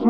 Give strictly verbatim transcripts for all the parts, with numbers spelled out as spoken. Fuck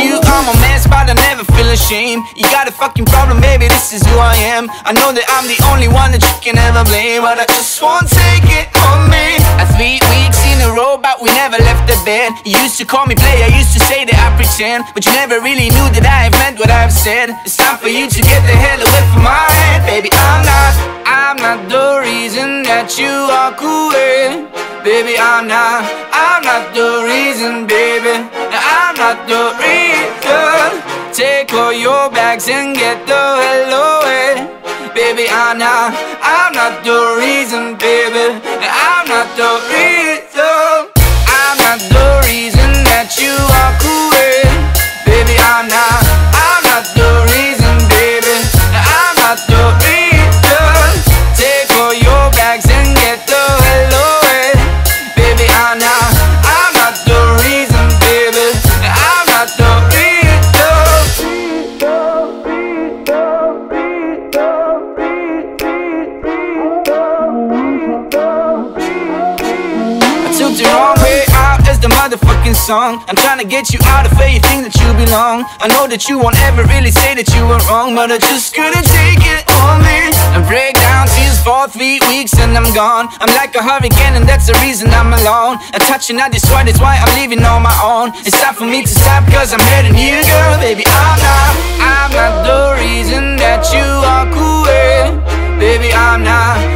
you, I'm a mess, but I never feel ashamed. You got a fucking problem, baby, this is who I am. I know that I'm the only one that you can ever blame, but I just won't take it on me. I three weeks in a row, but we never left the bed. You used to call me play, I used to say that I pretend, but you never really knew that I have meant what I've said. It's time for you to get the hell away from my head. Baby, I'm not, I'm not the reason that you walk away. Baby, I'm not, I'm not the reason, baby. I'm not the reason. Take all your bags and get the hell away. Baby, I'm not, I'm not the reason, baby. I'm not the reason. I'm not the reason that you walk away. Baby, I'm not, I'm not the reason, baby. I'm not the reason. Take all your bags and get the hell away. I'm not, I'm not the reason, baby. I'm not the reason. I took the wrong way out, as the motherfucking song. I'm trying to get you out of where you think that you belong. I know that you won't ever really say that you were wrong, but I just couldn't take it on me. I break down to for three weeks and I'm gone. I'm like a hurricane and that's the reason I'm alone. I touch and I destroy, that's why I'm living on my own. It's time for me to stop cause I'm heading here, girl. Baby, I'm not, I'm not the reason that you walk away. Baby, I'm not